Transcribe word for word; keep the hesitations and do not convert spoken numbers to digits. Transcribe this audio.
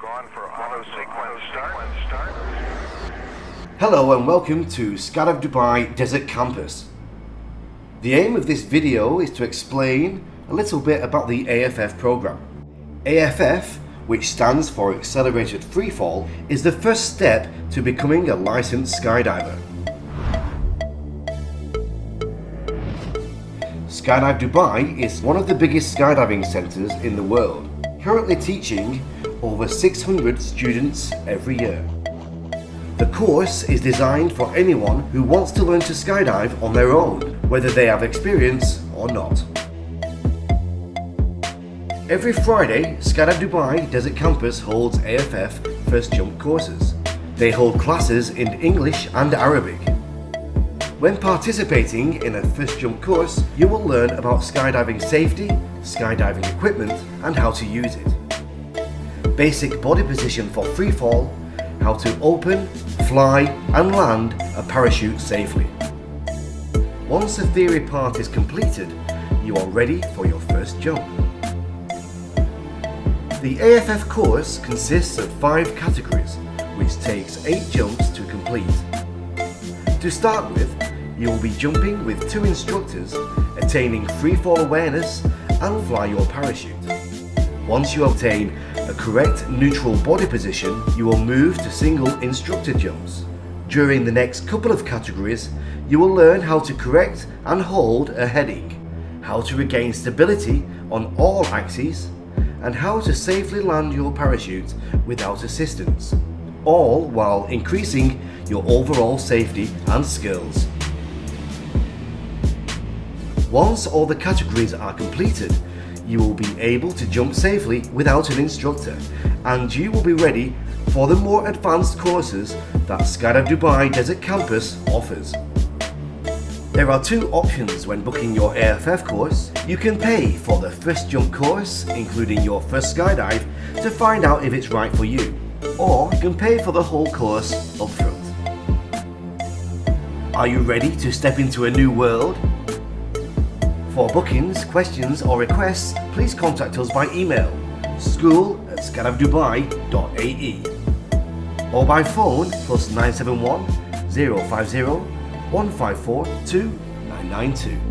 Gone for auto sequence start. start. Hello and welcome to Skydive Dubai Desert Campus. The aim of this video is to explain a little bit about the A F F program. A F F, which stands for Accelerated Freefall, is the first step to becoming a licensed skydiver. Skydive Dubai is one of the biggest skydiving centres in the world, currently teaching over six hundred students every year. The course is designed for anyone who wants to learn to skydive on their own, whether they have experience or not. Every Friday, Skydive Dubai Desert Campus holds A F F First Jump courses. They hold classes in English and Arabic. When participating in a First Jump course, you will learn about skydiving safety, skydiving equipment and how to use it. Basic body position for freefall, how to open, fly and land a parachute safely. Once the theory part is completed, you are ready for your first jump. The A F F course consists of five categories, which takes eight jumps to complete. To start with, you will be jumping with two instructors, attaining freefall awareness and fly your parachute. Once you obtain a correct neutral body position, you will move to single instructor jumps. During the next couple of categories, you will learn how to correct and hold a heading, how to regain stability on all axes, and how to safely land your parachute without assistance, all while increasing your overall safety and skills. Once all the categories are completed, you will be able to jump safely without an instructor, and you will be ready for the more advanced courses that Skydive Dubai Desert Campus offers. There are two options when booking your A F F course. You can pay for the first jump course, including your first skydive, to find out if it's right for you, or you can pay for the whole course upfront. Are you ready to step into a new world? For bookings, questions or requests, please contact us by email school at skydive dubai dot a e or by phone plus nine seven one, zero five zero, one five four two nine nine two.